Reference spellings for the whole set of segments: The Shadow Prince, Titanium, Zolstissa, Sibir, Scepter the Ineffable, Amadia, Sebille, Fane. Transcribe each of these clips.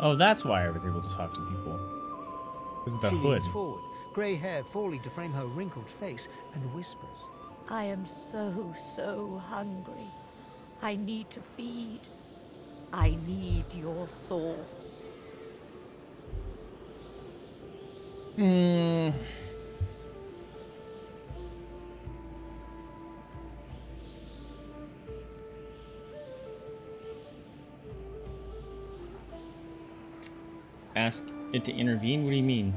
Oh, that's why I was able to talk to people. This is the hood. She leans forward, gray hair falling to frame her wrinkled face, and whispers, I am so, so hungry. I need to feed. I need your sauce. Ask it to intervene? What do you mean?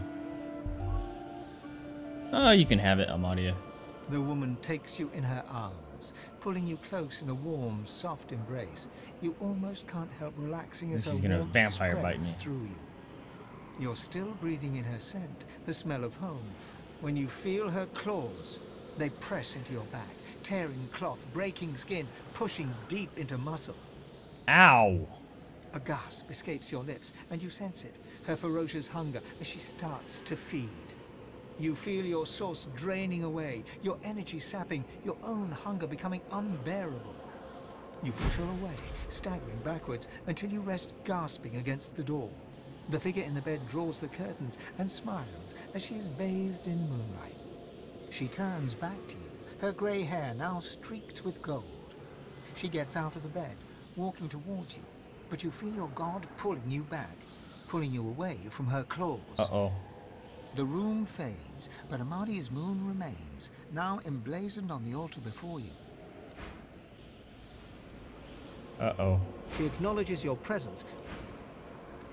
Oh, you can have it, Amadia. The woman takes you in her arms, pulling you close in a warm, soft embrace. You almost can't help relaxing as her warmth spreads through you. You're still breathing in her scent, the smell of home. When you feel her claws, they press into your back, tearing cloth, breaking skin, pushing deep into muscle. Ow! A gasp escapes your lips, and you sense it, her ferocious hunger, as she starts to feed. You feel your source draining away, your energy sapping, your own hunger becoming unbearable. You push her away, staggering backwards, until you rest gasping against the door. The figure in the bed draws the curtains and smiles as she is bathed in moonlight. She turns back to you, her grey hair now streaked with gold. She gets out of the bed, walking towards you, but you feel your guard pulling you back, pulling you away from her claws. Uh-oh. The room fades, but Amadia's moon remains, now emblazoned on the altar before you. Uh-oh. She acknowledges your presence.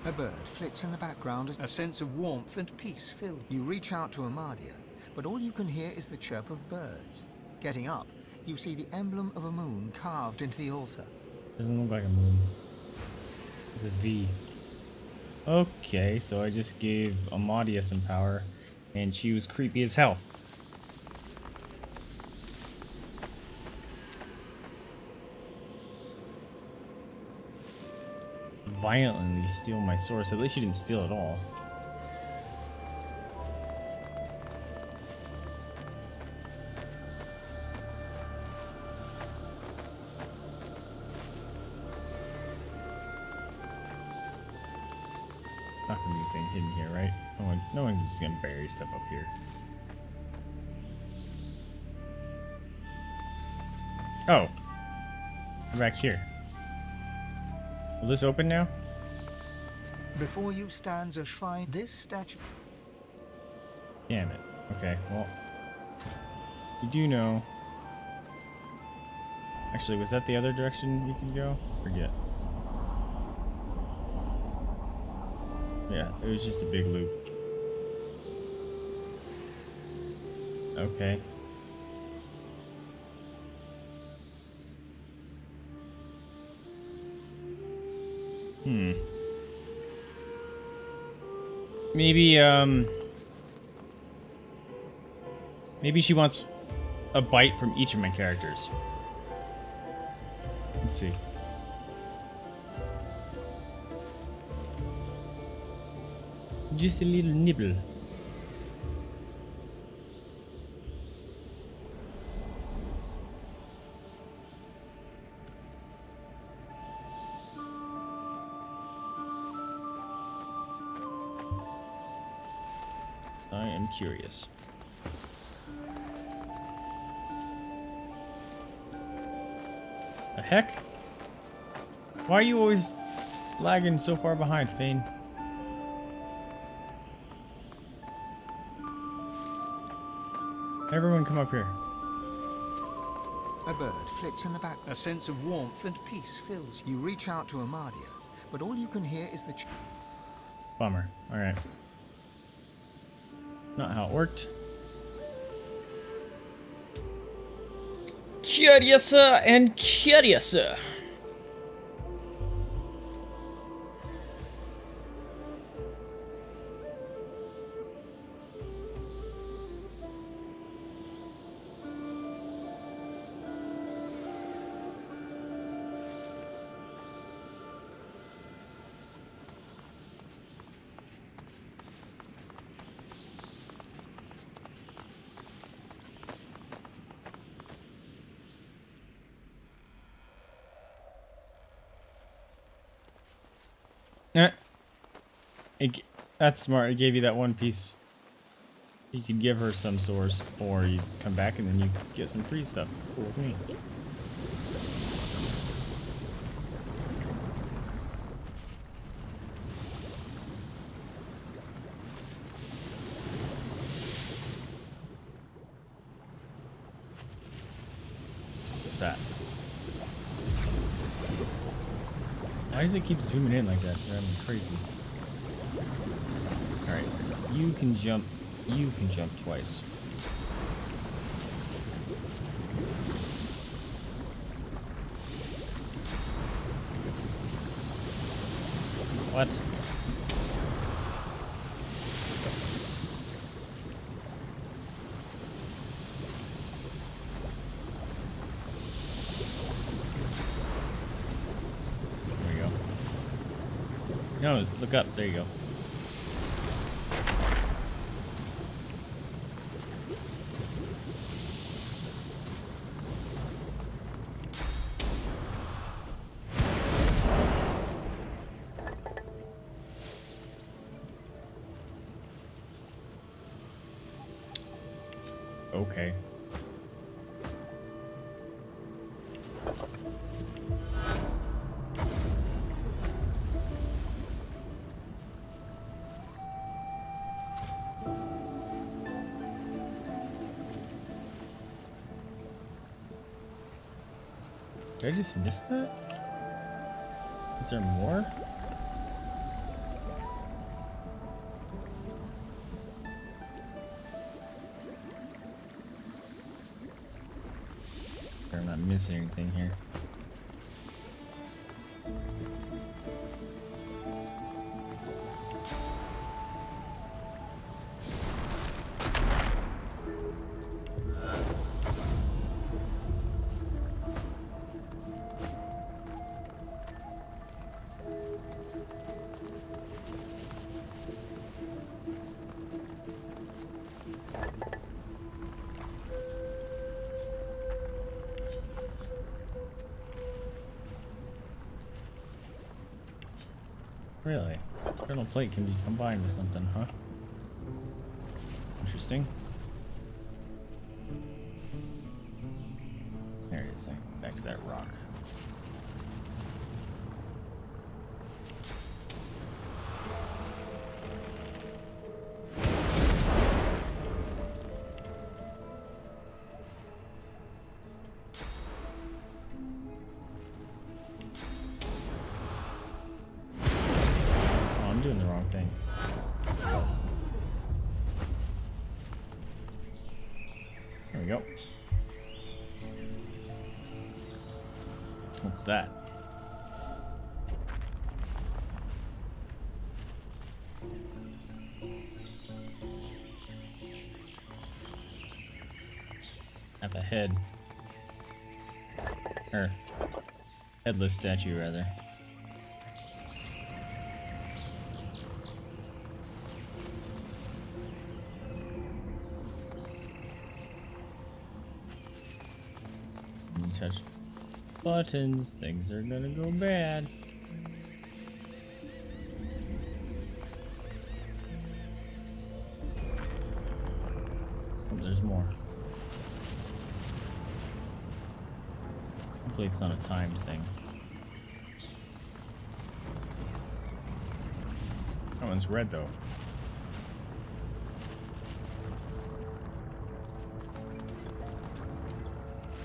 A bird flits in the background as a sense of warmth and peace fills you. You reach out to Amadia, but all you can hear is the chirp of birds. Getting up, you see the emblem of a moon carved into the altar. Doesn't look like a moon. It's a V. Okay, so I just gave Amadia some power, and she was creepy as hell. Violently steal my source. At least she didn't steal at all. Not gonna be anything hidden here, right? No one's just gonna bury stuff up here. Oh, we're back here. Will this open now? Before you stands a shrine. This statue. Damn it. Okay. Well, you do know. Actually, was that the other direction we can go? Forget. Yeah, it was just a big loop. Okay. Maybe, maybe she wants a bite from each of my characters. Let's see. Just a little nibble. I am curious. The heck? Why are you always lagging so far behind, Fane? Everyone come up here. A bird flits in the back. A sense of warmth and peace fills you. You reach out to Amadia, but all you can hear is the bummer. All right. Not how it worked. Curiouser and curiouser. It, that's smart. It gave you that one piece. You can give her some source, or you just come back and then you get some free stuff. Cool with me. That. Why does it keep zooming in like that? Driving me crazy. All right, you can jump. You can jump twice. What? There we go. No, look up. There you go. Okay. Did I just miss that? Is there more? Missing anything here. Really? Internal plate can be combined with something, huh? Interesting. There it is. Back to that rock. What's that? I have a head. Or headless statue, rather. Let me touch buttons, things are gonna go bad. Oh, there's more. Hopefully it's not a timed thing. That one's red though.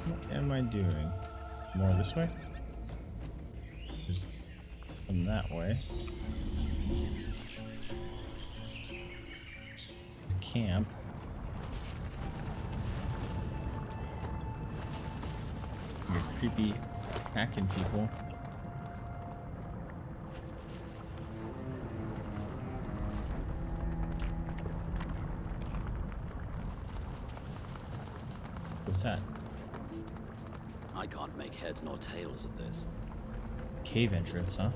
What am I doing? More this way? Just come that way. Camp. You're creepy hacking people. What's that? I can't make heads nor tails of this. Cave entrance, huh?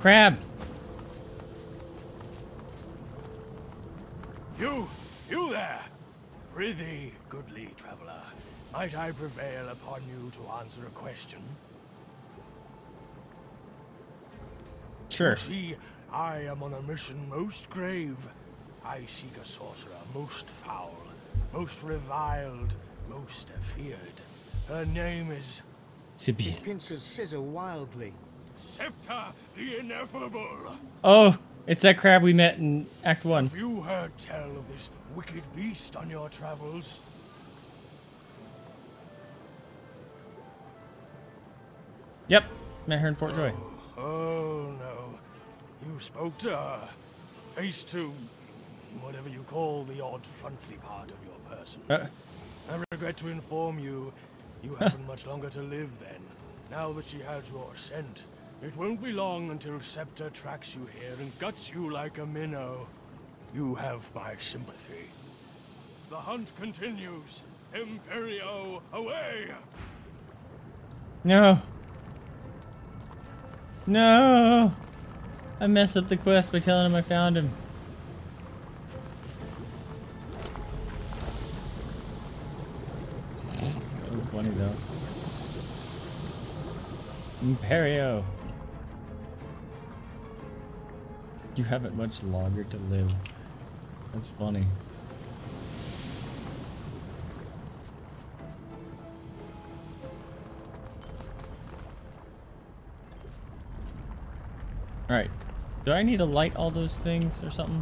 Crab! You there! Prithee, goodly traveler, might I prevail upon you to answer a question? Sure. See, I am on a mission most grave. I seek a sorcerer most foul, most reviled, most feared. Her name is... Sibir. His pincers scissor wildly. Scepter the Ineffable. Oh, it's that crab we met in Act 1. Have you heard tell of this wicked beast on your travels? Yep, met her in Fort Joy. Oh no, you spoke to her, face to whatever you call the odd frontly part of your person. I regret to inform you, you haven't much longer to live then. Now that she has your scent, it won't be long until Scepter tracks you here and guts you like a minnow. You have my sympathy. The hunt continues. Imperio, away! No. No! I messed up the quest by telling him I found him. That was funny though. Imperio! You haven't much longer to live. That's funny. Alright, do I need to light all those things or something?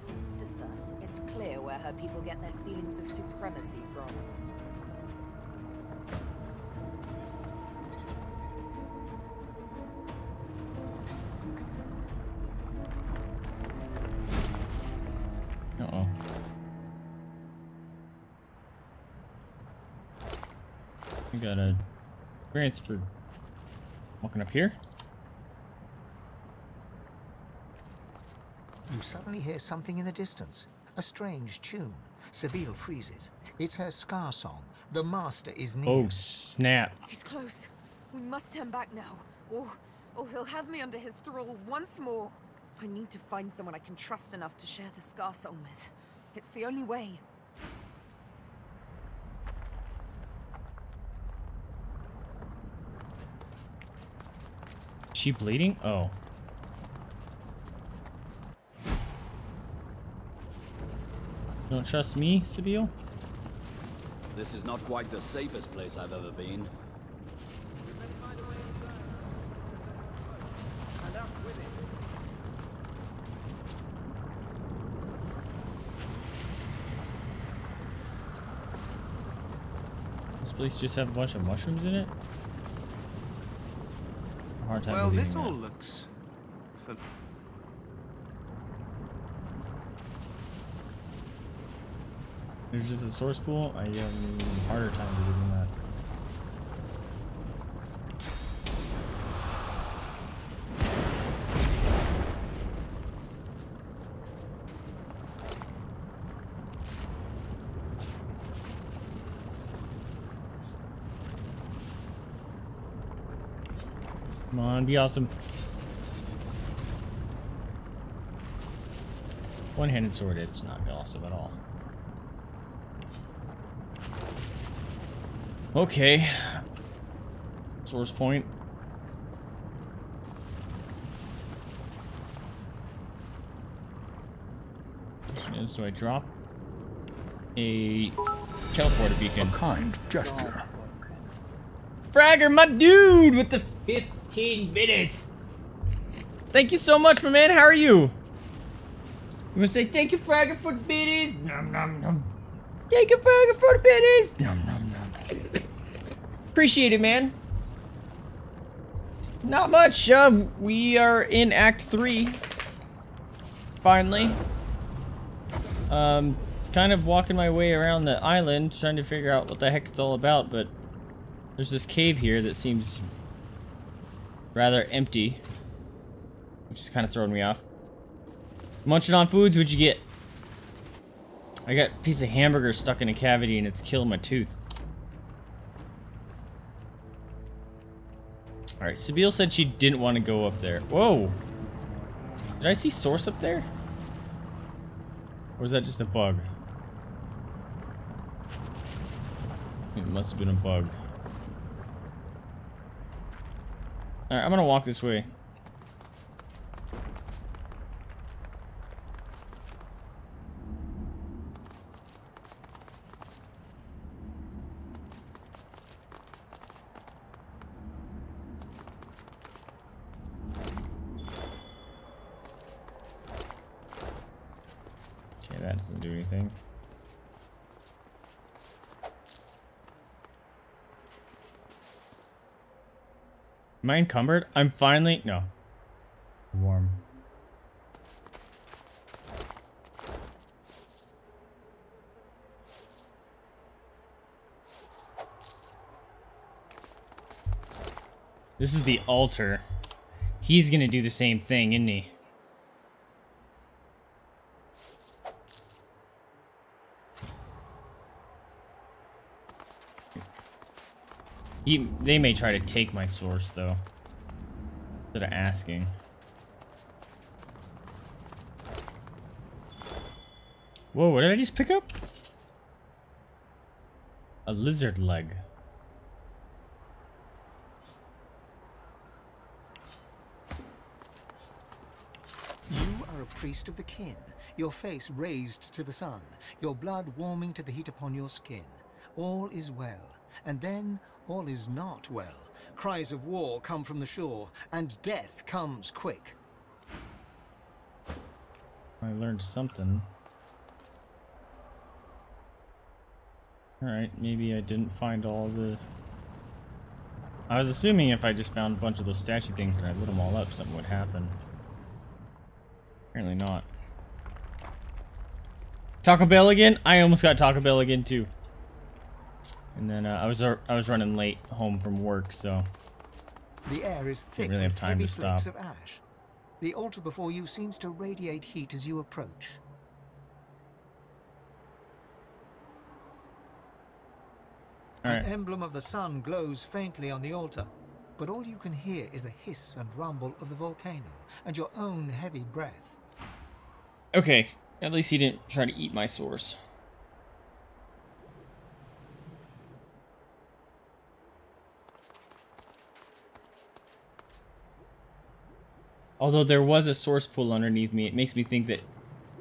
From Zolstissa, it's clear where her people get their feelings of supremacy from. We got a variance for walking up here. You suddenly hear something in the distance. A strange tune. Sebille freezes. It's her scar song. The master is near. Oh snap. He's close. We must turn back now. Or he'll have me under his thrall once more. I need to find someone I can trust enough to share the scar song with. It's the only way. She bleeding? Oh. Don't trust me, Sebille? This is not quite the safest place I've ever been. This place just have a bunch of mushrooms in it? Well, this all looks familiar. There's just a source pool. I have a harder time doing that. Come on, be awesome. One-handed sword, it's not awesome at all. Okay. Source point. Question is, do I drop a teleporter beacon? A kind gesture. Fragger, my dude, with the 15 minutes. Thank you so much, my man. How are you? I'm gonna say thank you, Fragger, for the biddies. Nom nom nom. Thank you, Fragger, for the biddies. Nom nom nom. Appreciate it, man. Not much. We are in Act 3. Finally. Kind of walking my way around the island, trying to figure out what the heck it's all about, but there's this cave here that seems rather empty, which is kind of throwing me off. Munching on foods, what'd you get? I got a piece of hamburger stuck in a cavity and it's killing my tooth. Alright, Sebille said she didn't want to go up there. Whoa! Did I see Source up there? Or is that just a bug? It must have been a bug. Alright, I'm gonna walk this way. That doesn't do anything. Am I encumbered? I'm finally... No. Warm. This is the altar. He's gonna do the same thing, isn't he? They may try to take my source, though. Instead of asking. Whoa, what did I just pick up? A lizard leg. You are a priest of the kin. Your face raised to the sun. Your blood warming to the heat upon your skin. All is well. And then, all is not well. Cries of war come from the shore, and death comes quick. I learned something. Alright, maybe I didn't find all the... I was assuming if I just found a bunch of those statue things and I lit them all up, something would happen. Apparently not. Taco Bell again? I almost got Taco Bell again, too. And then I was running late home from work, so the air is thick. I didn't really have time to stop. Flakes of ash. The altar before you seems to radiate heat as you approach. All right. An emblem of the sun glows faintly on the altar, but all you can hear is the hiss and rumble of the volcano and your own heavy breath. Okay, at least he didn't try to eat my source. Although there was a source pool underneath me, it makes me think that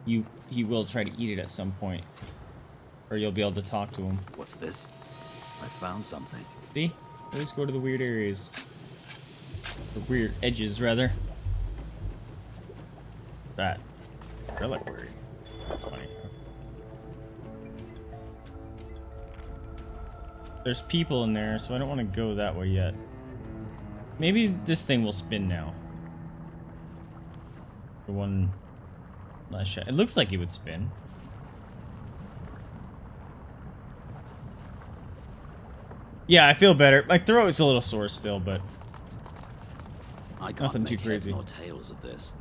he will try to eat it at some point. Or you'll be able to talk to him. What's this? I found something. See? Let's go to the weird areas. The weird edges, rather. That reliquary. There's people in there, so I don't want to go that way yet. Maybe this thing will spin now. For one last shot. It looks like it would spin. Yeah, I feel better. My throat is a little sore still, but I can't nothing too crazy. Heads nor tails of this.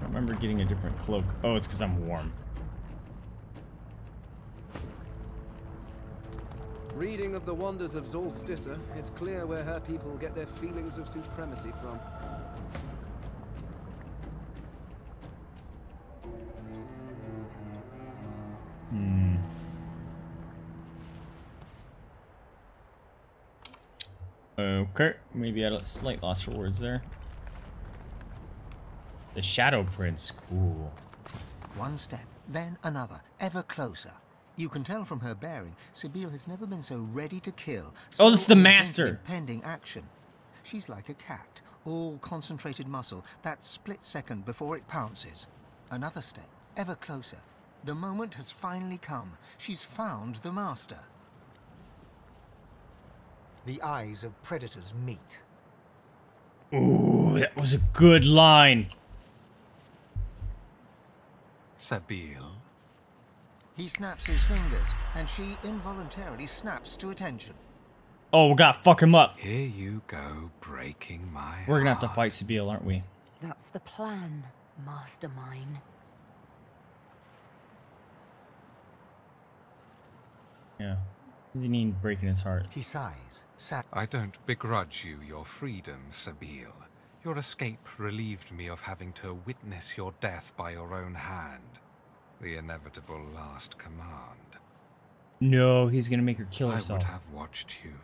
I remember getting a different cloak. Oh, it's because I'm warm. Reading of the wonders of Zolstissa, it's clear where her people get their feelings of supremacy from. Okay, maybe I had a slight loss for words there. The Shadow Prince, cool. One step, then another, ever closer. You can tell from her bearing, Sebille has never been so ready to kill. So oh, this is the master. Pending action. She's like a cat, all concentrated muscle, that split second before it pounces. Another step, ever closer. The moment has finally come. She's found the master. The eyes of predators meet. Ooh, that was a good line. Sebille. He snaps his fingers, and she involuntarily snaps to attention. Oh, we gotta fuck him up. Here you go, breaking my heart. We're gonna have to fight Sebille, aren't we? That's the plan, Master Mine. Yeah. What does he mean breaking his heart? He sighs. I don't begrudge you your freedom, Sebille. Your escape relieved me of having to witness your death by your own hand. The inevitable last command. No, he's gonna make her kill herself. I would have watched you,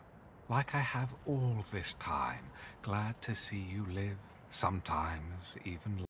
like I have all this time, glad to see you live, sometimes even